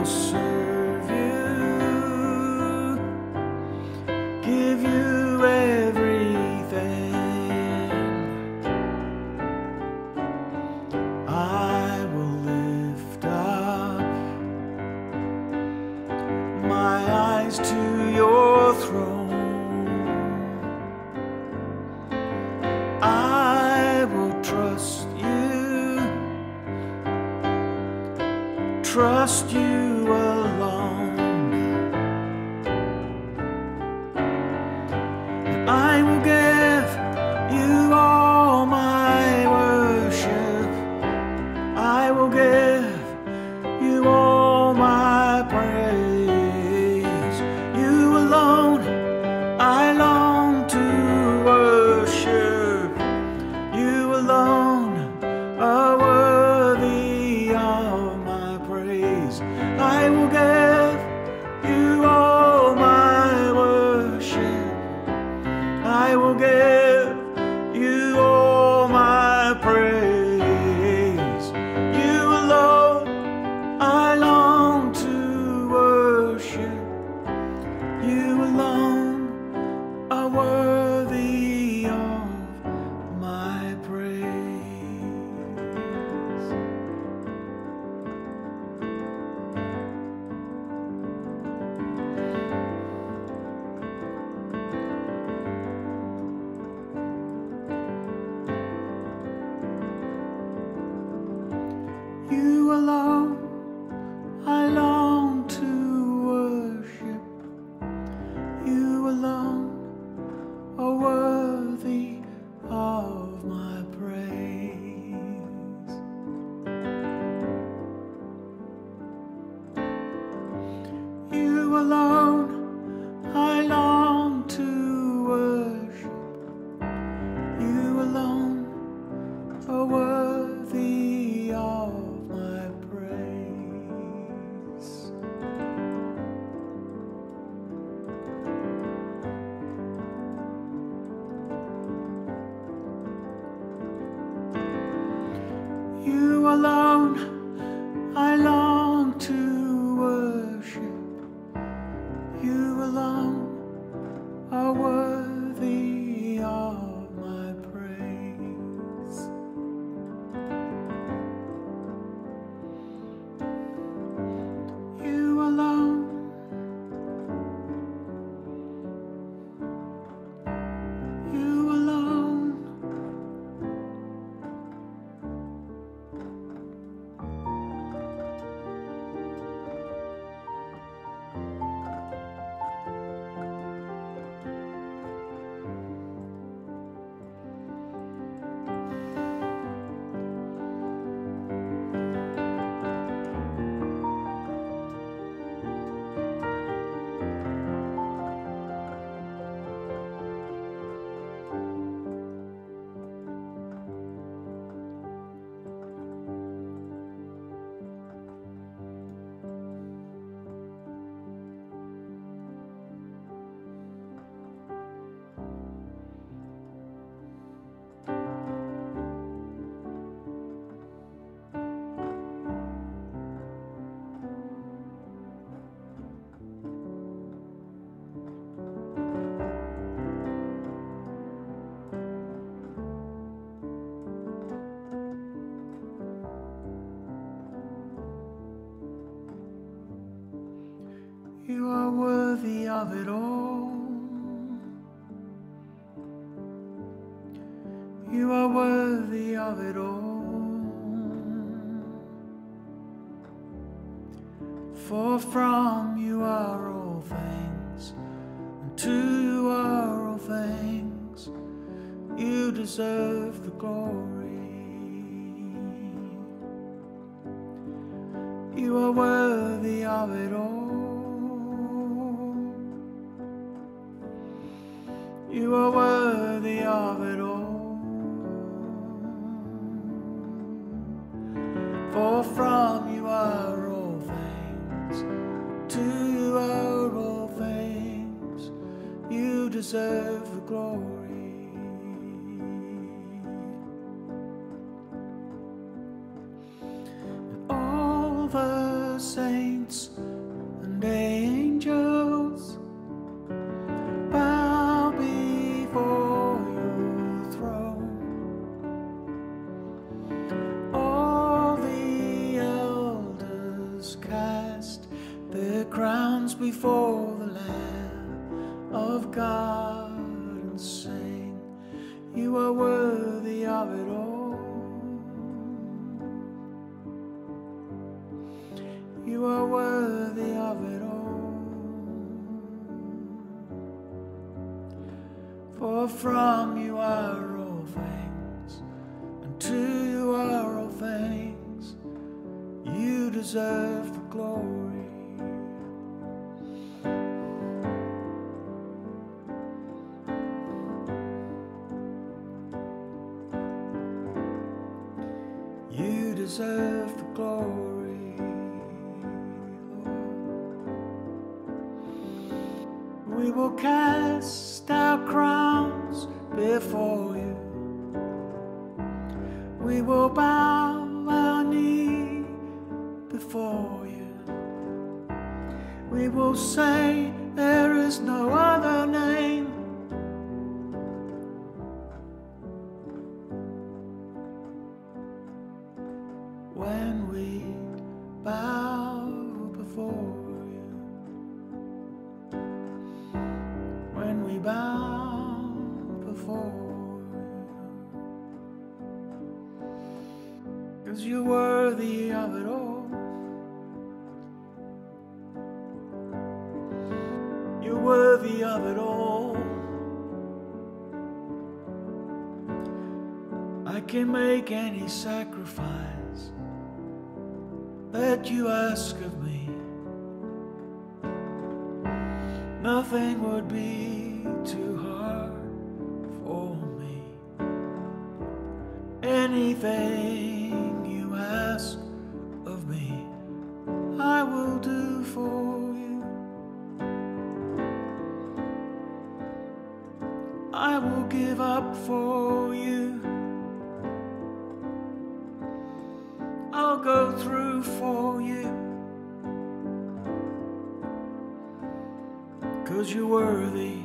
will serve you, give you everything. I will lift up my eyes to your throne. I will trust you. Trust you alone. I will give you all my worship. I will give you all my praise. You alone I long to worship. You alone are worthy of my praise. I will give you all my worship. I will give you all my praise. You alone I long to worship. You alone are worthy of my praise. You alone I long to worship. You alone are worthy of my praise. You alone I long to worship. You alone are worthy of you alone, I long to worship. You alone are worthy of my praise. You alone, you alone. You are worthy of it all. You are worthy of it all. For from you are all things, and to you are all things. You deserve the glory. You are worthy of it all. You are worthy of it all. For from you are all things, to you are all things. You deserve the glory. All the saints and angels bow before your throne. All the elders cast their crowns before the Lamb of God and sing, "You are worthy of it all. You are worthy of it all. For from you are all things, and to you are all things. You deserve the glory." You deserve the glory. We will cast our crowns before you. We will bow our knee before you. We will say there is no other name. When we bow before you, when we bow before you, 'cause you're worthy of it all. You're worthy of it all. I can make any sacrifice that you ask of me. Nothing would be too hard for me. Anything you ask of me, I will do for you. I will give up for you. I'll go through for you. 'Cause you're worthy.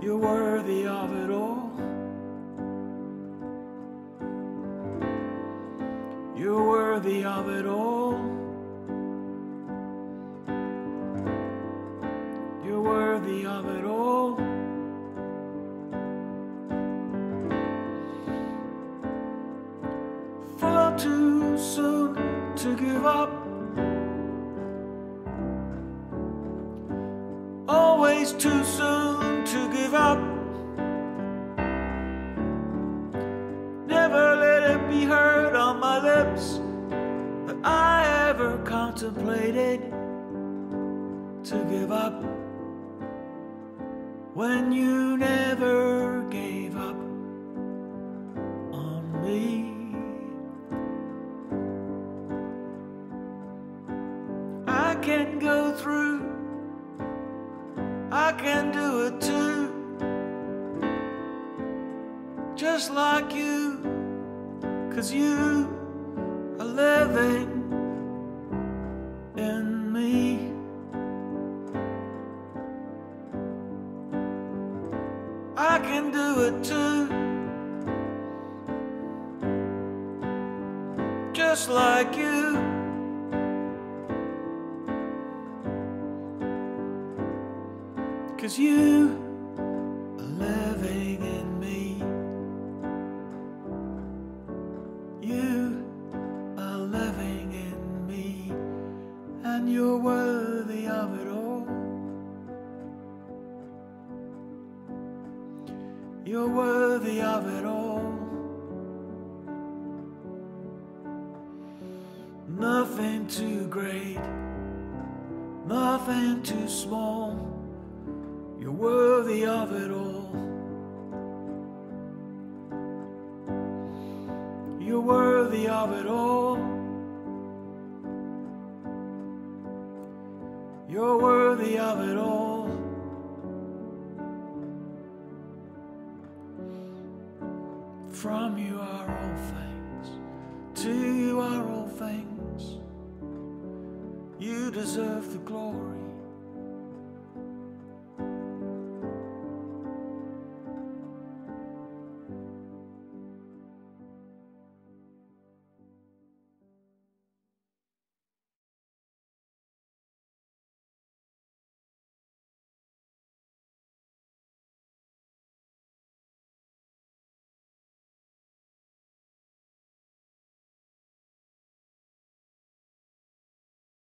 You're worthy of it all. You're worthy of it all. You're worthy of it all. Far too soon to give up. Always too soon to give up. Never let it be heard on my lips that I ever contemplated to give up, when you never gave up on me. I can go through. I can do it too, just like you, 'cause you are living in me. I can do it too, just like you. Because you are living in me. You are living in me. And you're worthy of it all. You're worthy of it all. Nothing too great. Nothing too small. You're worthy of it all. You're worthy of it all. You're worthy of it all. From you are all things, To you are all things. You deserve the glory.